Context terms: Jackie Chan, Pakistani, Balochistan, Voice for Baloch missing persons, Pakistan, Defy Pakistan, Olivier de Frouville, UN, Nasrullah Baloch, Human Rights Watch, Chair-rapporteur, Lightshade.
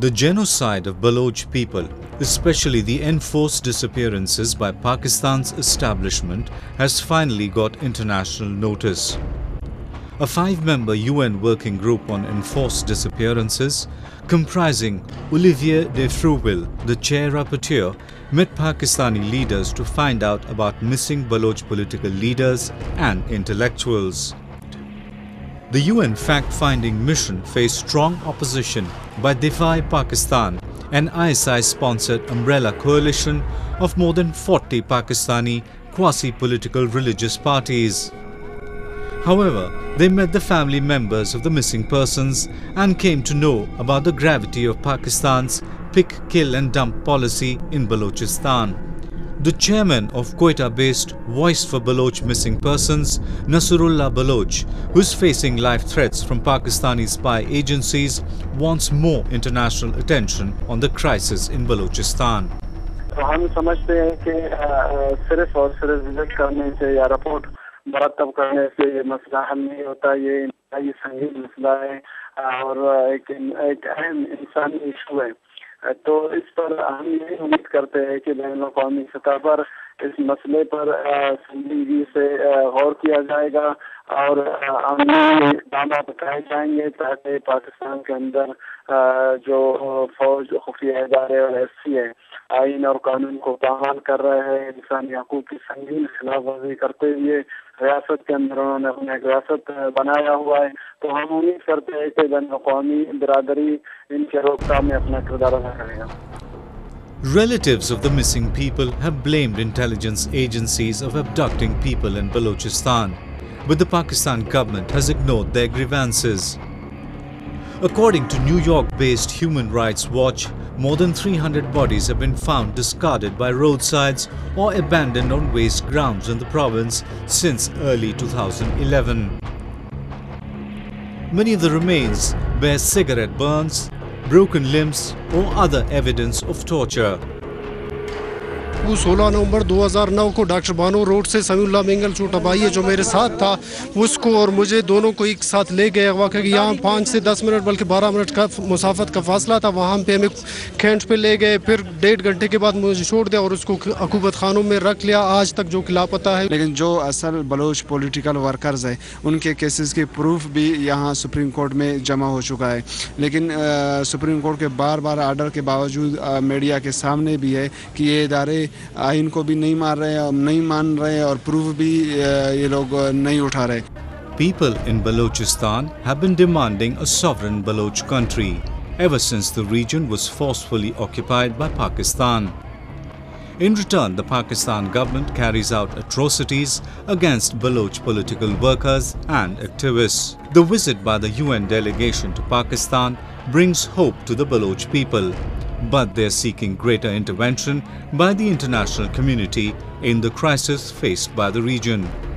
The genocide of Baloch people, especially the enforced disappearances by Pakistan's establishment, has finally got international notice. A five-member UN working group on enforced disappearances, comprising Olivier de Frouville, the chair rapporteur, met Pakistani leaders to find out about missing Baloch political leaders and intellectuals. The UN fact-finding mission faced strong opposition by Defy Pakistan, an ISI-sponsored umbrella coalition of more than 40 Pakistani quasi-political religious parties. However, they met the family members of the missing persons and came to know about the gravity of Pakistan's pick, kill and dump policy in Balochistan. The chairman of Quetta-based Voice for Baloch Missing Persons, Nasrullah Baloch, who is facing life threats from Pakistani spy agencies, wants more international attention on the crisis in Balochistan. We understand that just visit or report issue. तो इस पर हम यही उम्मीद करते हैं कि बैनुल-अक़वामी सतह पर इस मसले पर संजीदगी से गौर किया जाएगा और आमने दामा बताए जाएंगे ताकि पाकिस्तान के अंदर जो फौज खुफिया इदारे और एफसी है आईन और कानून को बहाल कर रहे हैं इंसानी हकूक़ की संगीन खिलाफवर्जी करते हुए रियासत के अंदर उन्होंने अपना रियासत बनाया हुआ है तो हम उम्मीद करते हैं कि बैनुल-अक़वामी बिरादरी इनके रोकथाम में अपना किरदार अदा करेगा। Relatives of the missing people have blamed intelligence agencies of abducting people in Balochistan, but the Pakistan government has ignored their grievances. According to New York-based Human Rights Watch, more than 300 bodies have been found discarded by roadsides or abandoned on waste grounds in the province since early 2011. Many of the remains bear cigarette burns, broken limbs or other evidence of torture. वो 16 नवंबर 2009 को doctor Bano road से समीउल्लाह मेंगल चोटाबाई जो मेरे साथ था उसको और मुझे दोनों को एक साथ ले गए वाकई यहाँ 5 से 10 मिनट बल्कि 12 मिनट का मुसाफत का फासला था वहाँ पे हमें कैंट पे ले गए फिर 1.5 घंटे के बाद मुझे छोड़ दिया और उसको हुकूमत खानों में रख लिया आज तक जो लापता है। लेकिन जो असल बलोच पोलिटिकल वर्कर्स है उनके केसेस के प्रूफ भी यहाँ सुप्रीम कोर्ट में जमा हो चुका है लेकिन सुप्रीम कोर्ट के बार-बार आर्डर के बावजूद मीडिया के सामने भी है कि ये इदारे आइन को भी नहीं मान रहे हैं नहीं मान रहे हैं और प्रूफ भी ये लोग नहीं उठा रहे। People in Balochistan have been demanding a sovereign Baloch country ever since the region was forcefully occupied by Pakistan. In return, the Pakistan government carries out atrocities against Baloch political workers and activists. The visit by the UN delegation to Pakistan brings hope to the Baloch people. But they are seeking greater intervention by the international community in the crisis faced by the region.